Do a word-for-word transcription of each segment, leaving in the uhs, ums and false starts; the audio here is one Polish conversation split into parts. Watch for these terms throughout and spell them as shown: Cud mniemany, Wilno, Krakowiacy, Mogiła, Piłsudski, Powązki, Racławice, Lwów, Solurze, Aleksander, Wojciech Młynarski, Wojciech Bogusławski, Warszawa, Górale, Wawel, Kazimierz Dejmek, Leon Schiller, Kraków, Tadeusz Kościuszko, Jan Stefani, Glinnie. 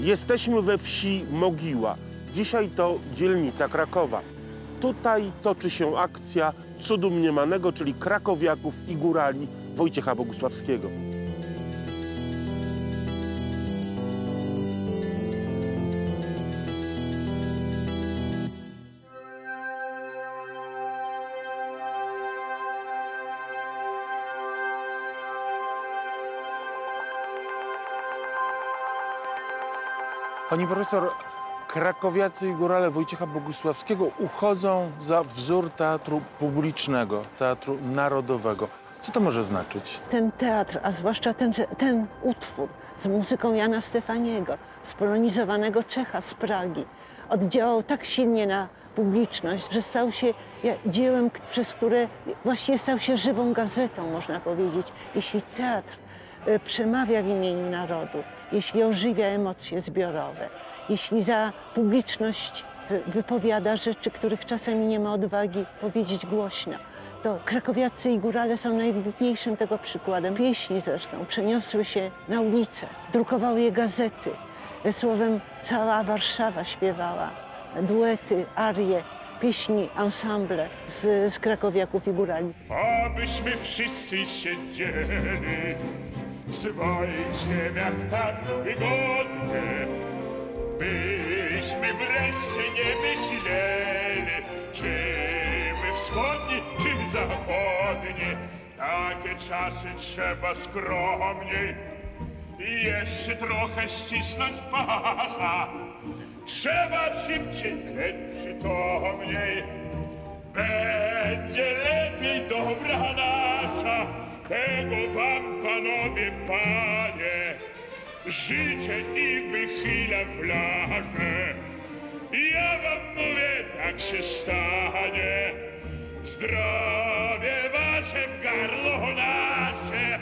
Jesteśmy we wsi Mogiła. Dzisiaj to dzielnica Krakowa. Tutaj toczy się akcja cudu mniemanego, czyli krakowiaków i górali Wojciecha Bogusławskiego. Pani profesor, krakowiacy i górale Wojciecha Bogusławskiego uchodzą za wzór teatru publicznego, teatru narodowego. Co to może znaczyć? Ten teatr, a zwłaszcza ten, ten utwór z muzyką Jana Stefaniego, spolonizowanego Czecha z Pragi, oddziałał tak silnie na publiczność, że stał się dziełem, przez które właściwie stał się żywą gazetą, można powiedzieć. Jeśli teatr przemawia w imieniu narodu, jeśli ożywia emocje zbiorowe, jeśli za publiczność wypowiada rzeczy, których czasami nie ma odwagi powiedzieć głośno, to krakowiacy i górale są najwybitniejszym tego przykładem. Pieśni zresztą przeniosły się na ulicę, drukowały je gazety. Słowem, cała Warszawa śpiewała duety, arie, pieśni, ensemble z, z krakowiaków i górali. Abyśmy wszyscy siedzieli w swoich ziemiach tak wygodnie, byśmy wreszcie nie myśleli, czy my wschodni, czy zachodni. Takie czasy trzeba skromniej i jeszcze trochę ścisnąć pasa. Trzeba szybciej, lecz przytomniej. Będzie lepiej, dobra nasza. Tego wam, panowie, panie, życie i wychyla w laże. Ja wam mówię, tak się stanie. Zdrowie wasze w gardło nasze.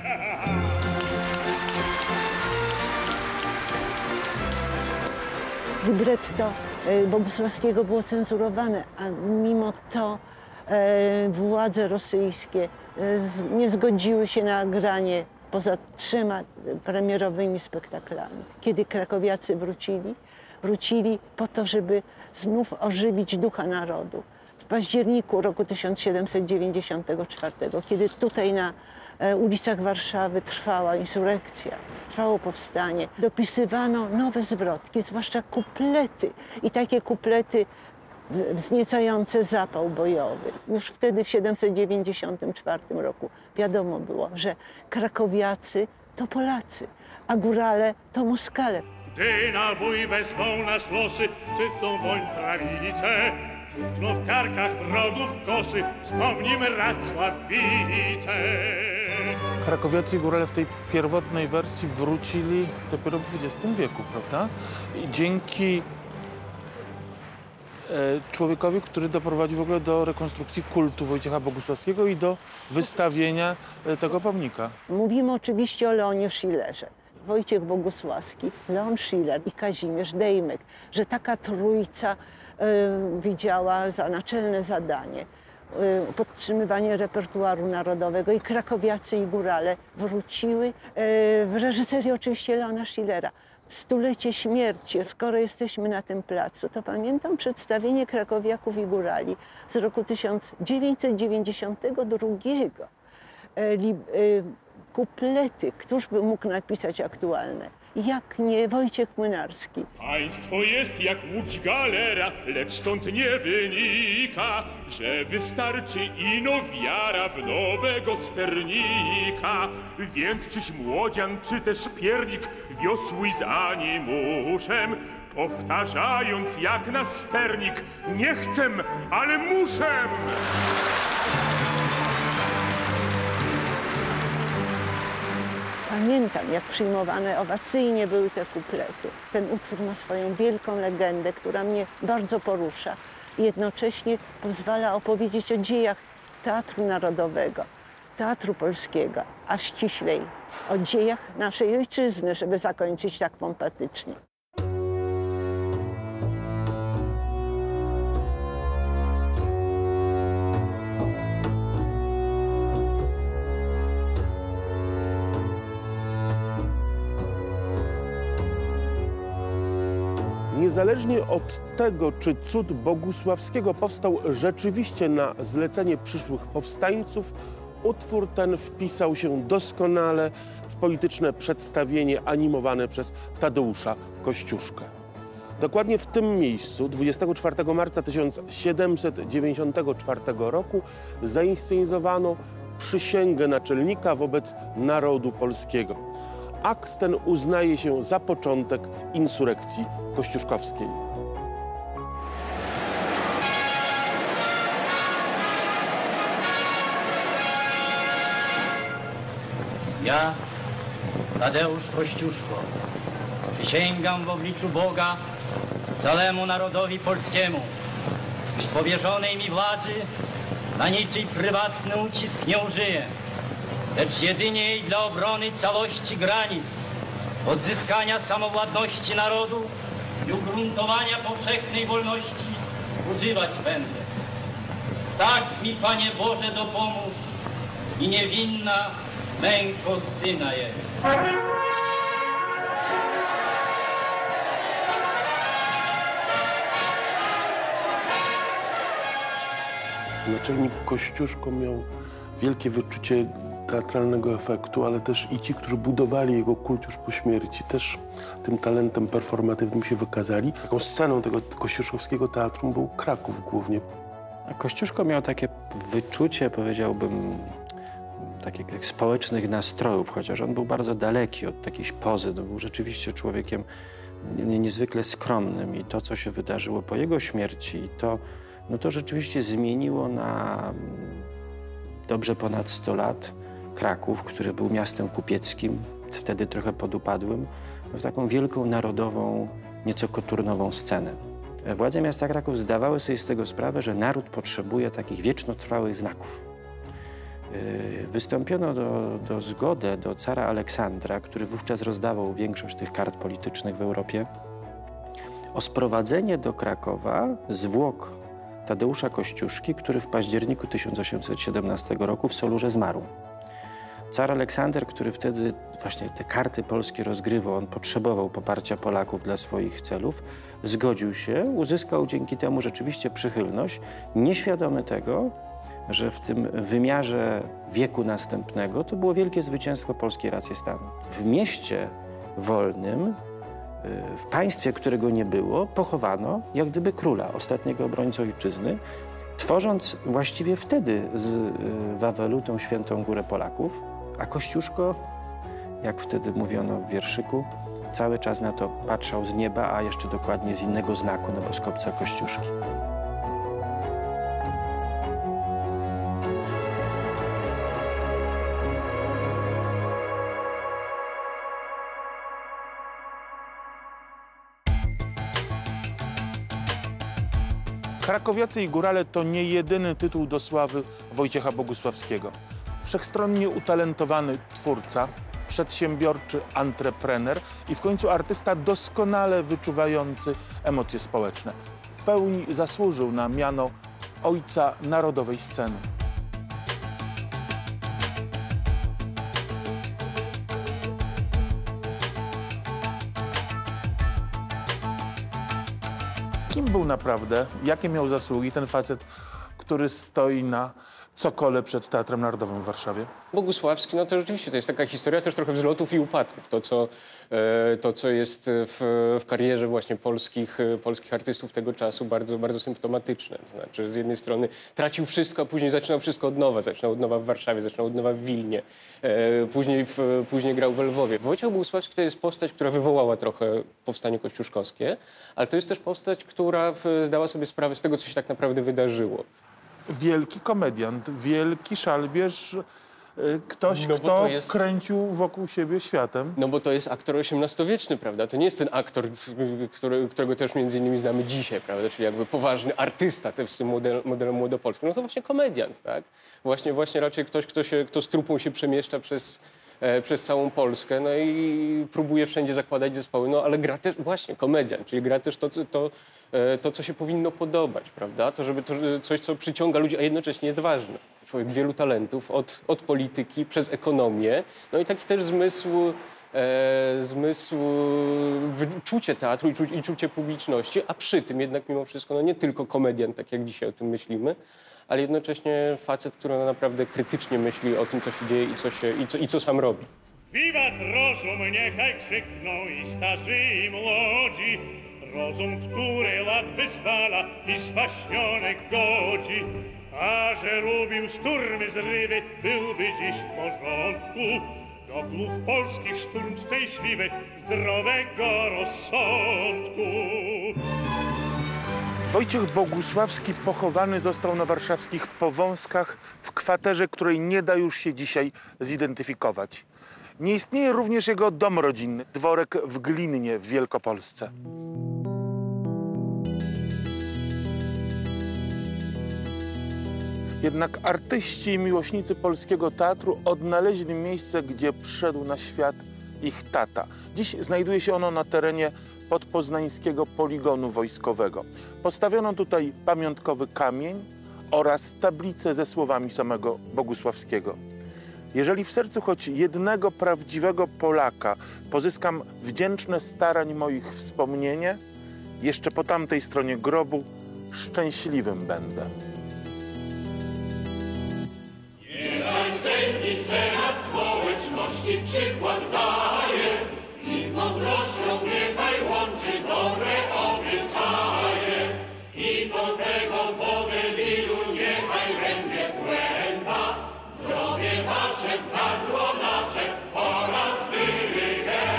Libretto Bogusławskiego było cenzurowane, a mimo to e, władze rosyjskie e, nie zgodziły się na granie poza trzema premierowymi spektaklami. Kiedy krakowiacy wrócili, wrócili po to, żeby znów ożywić ducha narodu. W październiku roku tysiąc siedemset dziewięćdziesiątego czwartego, kiedy tutaj na ulicach Warszawy trwała insurekcja, trwało powstanie, dopisywano nowe zwrotki, zwłaszcza kuplety i takie kuplety wzniecające zapał bojowy. Już wtedy, w tysiąc siedemset dziewięćdziesiątym czwartym roku, wiadomo było, że krakowiacy to Polacy, a górale to Moskale. Gdy na bój wezmą nas losy, wszyscy woń prawice, no w karkach wrogów kosy, wspomnimy Racławice. Krakowiacy i górale w tej pierwotnej wersji wrócili dopiero w dwudziestym wieku, prawda? I dzięki e, człowiekowi, który doprowadził w ogóle do rekonstrukcji kultu Wojciecha Bogusławskiego i do wystawienia e, tego pomnika. Mówimy oczywiście o Leonie Schillerze. Wojciech Bogusławski, Leon Schiller i Kazimierz Dejmek, że taka trójca y, widziała za naczelne zadanie y, podtrzymywanie repertuaru narodowego i krakowiacy i górale wróciły y, w reżyserii oczywiście Leona Schillera. W stulecie śmierci, skoro jesteśmy na tym placu, to pamiętam przedstawienie krakowiaków i górali z roku tysiąc dziewięćset dziewięćdziesiątego drugiego. Y, y, Kuplety, któż by mógł napisać aktualne? Jak nie Wojciech Młynarski. Państwo jest jak łódź galera, lecz stąd nie wynika, że wystarczy ino wiara w nowego sternika. Więc czyś młodzian, czy też piernik, wiosłuj za nimuszem, powtarzając jak nasz sternik, nie chcę, ale muszę. Pamiętam, jak przyjmowane owacyjnie były te kuplety. Ten utwór ma swoją wielką legendę, która mnie bardzo porusza i jednocześnie pozwala opowiedzieć o dziejach Teatru Narodowego, Teatru Polskiego, a ściślej o dziejach naszej ojczyzny, żeby zakończyć tak pompatycznie. Niezależnie od tego, czy cud Bogusławskiego powstał rzeczywiście na zlecenie przyszłych powstańców, utwór ten wpisał się doskonale w polityczne przedstawienie animowane przez Tadeusza Kościuszkę. Dokładnie w tym miejscu, dwudziestego czwartego marca tysiąc siedemset dziewięćdziesiątego czwartego roku, zainscenizowano przysięgę naczelnika wobec narodu polskiego. Akt ten uznaje się za początek insurekcji kościuszkowskiej. Ja, Tadeusz Kościuszko, przysięgam w obliczu Boga całemu narodowi polskiemu, iż powierzonej mi władzy na niczyj prywatny ucisk nie użyję, lecz jedynie jej dla obrony całości granic, odzyskania samowładności narodu i ugruntowania powszechnej wolności używać będę. Tak mi, Panie Boże, dopomóż i niewinna męko syna Jego. Naczelnik Kościuszko miał wielkie wyczucie teatralnego efektu, ale też i ci, którzy budowali jego kult już po śmierci, też tym talentem performatywnym się wykazali. Taką sceną tego kościuszkowskiego teatrum był Kraków głównie. A Kościuszko miał takie wyczucie, powiedziałbym, takich społecznych nastrojów, chociaż on był bardzo daleki od takiejś pozy. No, był rzeczywiście człowiekiem niezwykle skromnym i to, co się wydarzyło po jego śmierci, i to, no to rzeczywiście zmieniło na dobrze ponad sto lat Kraków, który był miastem kupieckim, wtedy trochę podupadłym, w taką wielką narodową, nieco koturnową scenę. Władze miasta Kraków zdawały sobie z tego sprawę, że naród potrzebuje takich wiecznotrwałych znaków. Wystąpiono do, do zgody do cara Aleksandra, który wówczas rozdawał większość tych kart politycznych w Europie, o sprowadzenie do Krakowa zwłok Tadeusza Kościuszki, który w październiku tysiąc osiemset siedemnastego roku w Solurze zmarł. Car Aleksander, który wtedy właśnie te karty polskie rozgrywał, on potrzebował poparcia Polaków dla swoich celów, zgodził się, uzyskał dzięki temu rzeczywiście przychylność, nieświadomy tego, że w tym wymiarze wieku następnego to było wielkie zwycięstwo polskiej racji stanu. W mieście wolnym, w państwie, którego nie było, pochowano jak gdyby króla, ostatniego obrońcę ojczyzny, tworząc właściwie wtedy z Wawelu tą świętą górę Polaków, a Kościuszko, jak wtedy mówiono w wierszyku, cały czas na to patrzał z nieba, a jeszcze dokładnie z innego znaku nieboskopca Kościuszki. Krakowiacy i górale to nie jedyny tytuł do sławy Wojciecha Bogusławskiego. Wszechstronnie utalentowany twórca, przedsiębiorczy antreprener i w końcu artysta doskonale wyczuwający emocje społeczne. W pełni zasłużył na miano ojca narodowej sceny. Kim był naprawdę, jakie miał zasługi ten facet, który stoi na cokole przed Teatrem Narodowym w Warszawie? Bogusławski, no to rzeczywiście to jest taka historia też trochę wzlotów i upadków. To, co, to, co jest w, w karierze właśnie polskich, polskich artystów tego czasu bardzo, bardzo symptomatyczne. To znaczy, z jednej strony tracił wszystko, a później zaczynał wszystko od nowa. Zaczynał od nowa w Warszawie, zaczynał od nowa w Wilnie. Później, w, później grał we Lwowie. Wojciech Bogusławski to jest postać, która wywołała trochę powstanie kościuszkowskie, ale to jest też postać, która zdała sobie sprawę z tego, co się tak naprawdę wydarzyło. Wielki komediant, wielki szalbierz, ktoś, no kto jest... kręcił wokół siebie światem. No bo to jest aktor osiemnastowieczny, prawda? To nie jest ten aktor, który, którego też między innymi znamy dzisiaj, prawda? Czyli jakby poważny artysta, też z tym modelem, modelem młodopolskim. No to właśnie komediant, tak? Właśnie, właśnie raczej ktoś, kto, się, kto z trupą się przemieszcza przez... przez całą Polskę, no i próbuje wszędzie zakładać zespoły, no ale gra też właśnie komediant, czyli gra też to, to, to co się powinno podobać, prawda? To, żeby to, coś, co przyciąga ludzi, a jednocześnie jest ważne. Człowiek wielu talentów, od, od polityki, przez ekonomię, no i taki też zmysł e, zmysł, czucie teatru i, czu, i czucie publiczności, a przy tym jednak mimo wszystko no nie tylko komediant, tak jak dzisiaj o tym myślimy, ale jednocześnie facet, który naprawdę krytycznie myśli o tym, co się dzieje i co, się, i co, i co sam robi. Wiwat rozum niechaj krzykną i starzy i młodzi, rozum, który lat wyzwala i spaśnionek godzi, a że lubił szturmy, zrywy, byłby dziś w porządku. Do głów polskich szturm szczęśliwy, zdrowego rozsądku. Wojciech Bogusławski pochowany został na warszawskich Powązkach w kwaterze, której nie da już się dzisiaj zidentyfikować. Nie istnieje również jego dom rodzinny, dworek w Glinnie w Wielkopolsce. Jednak artyści i miłośnicy polskiego teatru odnaleźli miejsce, gdzie przyszedł na świat ich tata. Dziś znajduje się ono na terenie podpoznańskiego poligonu wojskowego. Postawiono tutaj pamiątkowy kamień oraz tablicę ze słowami samego Bogusławskiego. Jeżeli w sercu choć jednego prawdziwego Polaka pozyskam wdzięczne starań moich wspomnienie, jeszcze po tamtej stronie grobu szczęśliwym będę. Niechaj Sejm i Senat społeczności przykład daje i z mądrością niechaj łączy dobre obyczaje i do tego wodę wilu niechaj będzie błęda, zdrowie wasze, gardło nasze oraz dyrygenta.